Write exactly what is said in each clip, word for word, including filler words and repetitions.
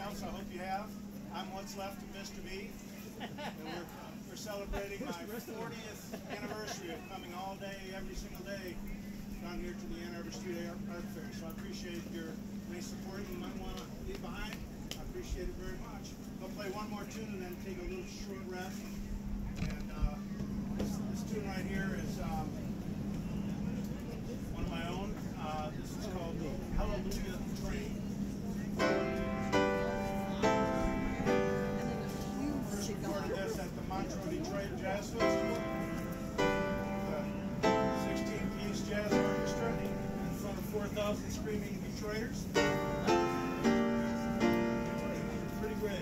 house. I hope you have. I'm what's left of Mister B. And we're, we're celebrating my fortieth anniversary of coming all day, every single day, down here to the Ann Arbor Art Fair. So I appreciate your any support you might want to leave behind. I appreciate it very much. We'll play one more tune and then take a little short rest. And uh, this, this tune right here is um, one of my own. Uh, this is called the Hallelujah Train. First recorded this at the Montreux Detroit Jazz Festival. The sixteen-piece jazz orchestra in front of four thousand screaming Detroiters. Pretty great.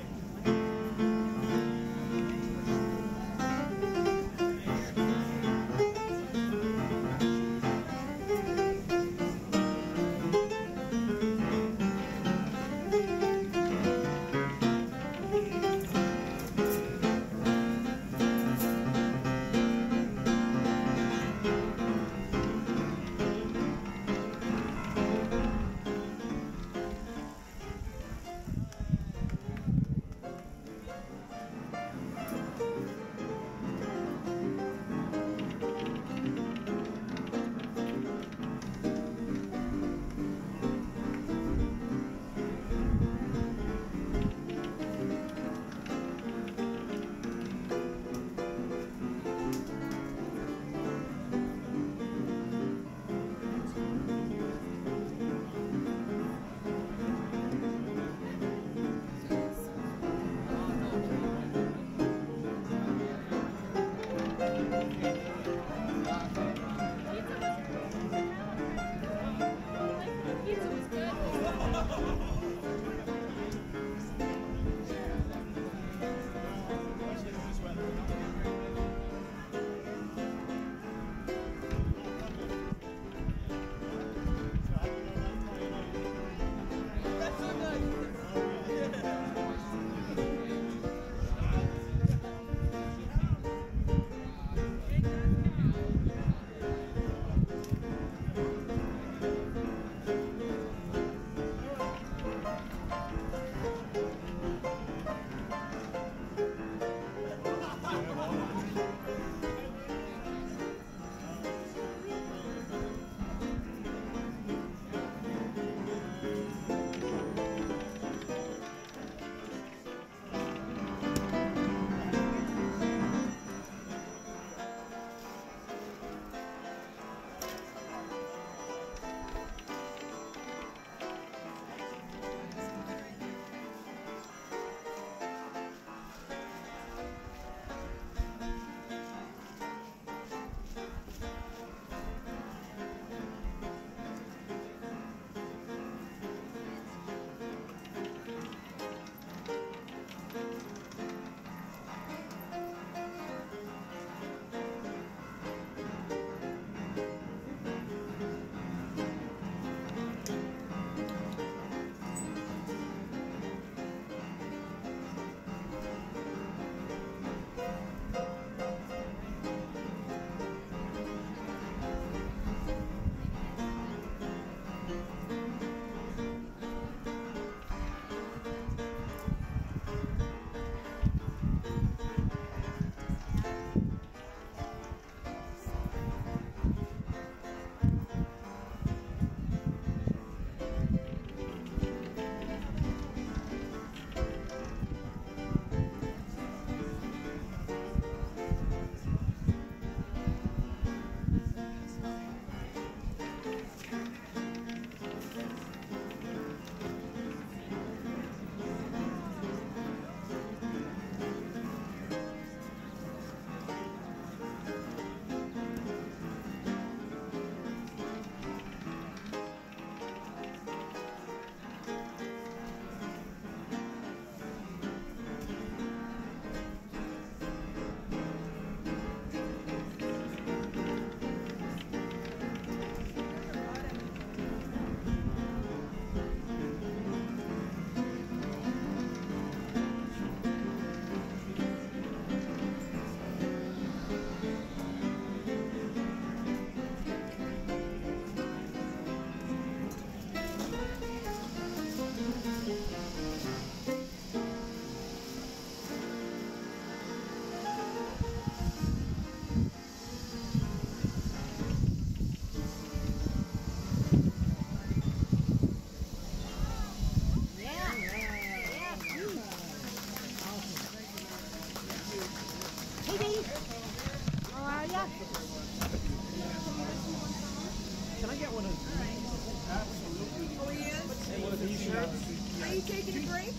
Are you taking a break?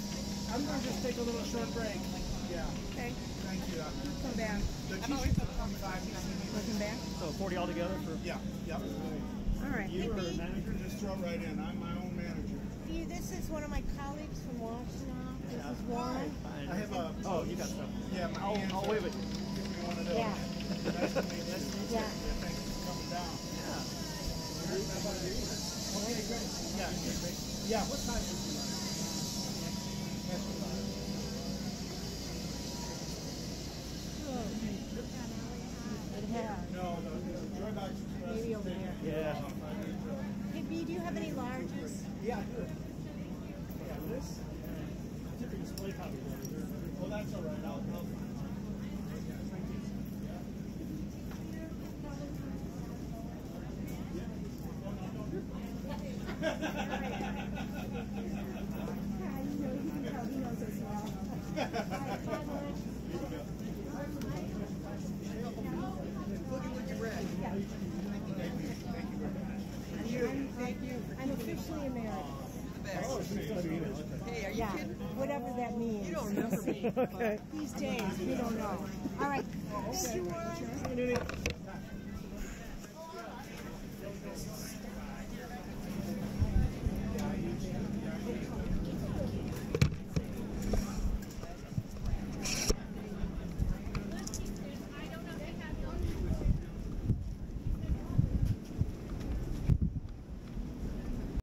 I'm going to just take a little short break. Yeah. Okay. Thank you. Come back. I'm always up twenty-five. Looking back? So forty altogether? For yeah. Yep. All right. You are a manager? Just jump right in. I'm my own manager. See, this is one of my colleagues from Washington. This is Warren. I have a... Oh, you got stuff. Yeah. My oh, hands I'll wave it. Give me one of those. Yeah. Nice to meet you. Yeah. Thanks for coming down. Yeah. Okay, great. Yeah. Yeah. What time is it? No, no, no. Maybe over there. Yeah. Hey, B, do you have any larges? Yeah, I do. Yeah, this? I took a display copy. Well, that's all right. I'll help. Okay. These days, we don't know. All right. Thank you, Warren.